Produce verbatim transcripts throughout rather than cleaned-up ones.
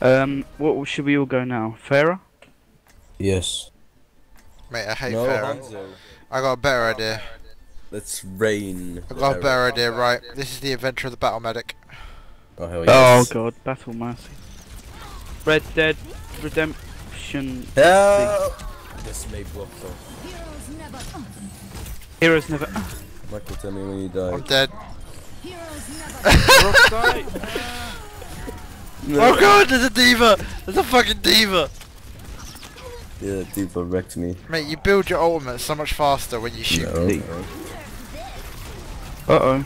Um, what should we all go now? Pharah? Yes. Mate, I hate no, Pharah. I got a better idea. Let's rain. I got a better idea, right? This is the adventure of the battle medic. Oh, hell yes. Oh god, battle mercy. Red Dead Redemption. No. This may block though. Heroes never. Michael, tell me when you die. I'm dead. No. Oh god, there's a diva! There's a fucking diva! Yeah, that diva wrecked me. Mate, you build your ultimate so much faster when you shoot. No. Uh oh.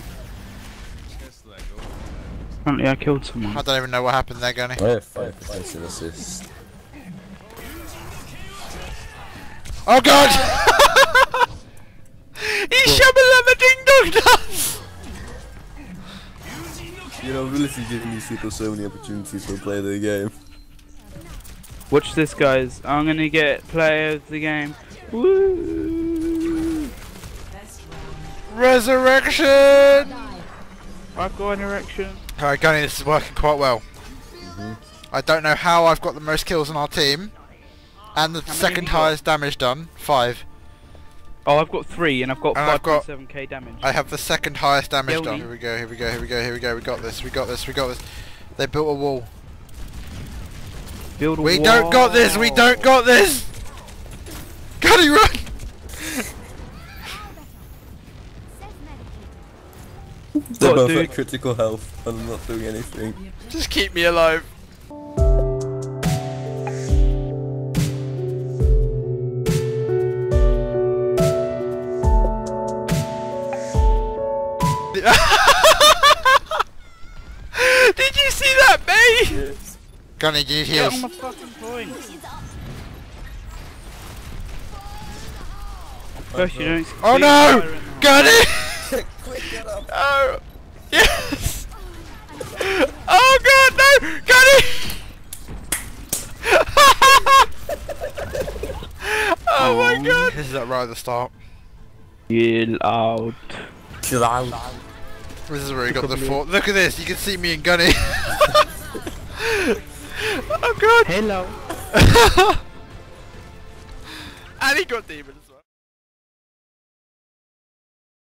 Apparently I killed someone. I don't even know what happened there, Gunny. I have five percent of assist. Oh god! He shabba-lama-ding-dong-does! You know, really giving these people so many opportunities to play the game. Watch this, guys. I'm gonna get player of the game. Woo! Resurrection! I've got an erection. Alright, Gunny, this is working quite well. Mm-hmm. I don't know how I've got the most kills on our team. And the how second highest got? damage done. Five. Oh, I've got three, and I've got five point seven K damage. I have the second highest damage Building. done. Here we go, here we go, here we go, here we go. We got this, we got this, we got this. They built a wall. Build a we wall. don't got this, we don't got this! Gunny, run! They're both at critical health, and I'm not doing anything. Just keep me alive. Did you see that, mate? Yes. Gunny, do you heal? Get on my fucking point. First you don't. Oh no! Gunny! Quick, get up! Oh! Yes! Oh god, no! Gunny! oh, oh my god! This is that right at the start. Chill out. Chill out. This is where he got the fort. Look at this, you can see me and Gunny. Oh god! Hello! And he got demons.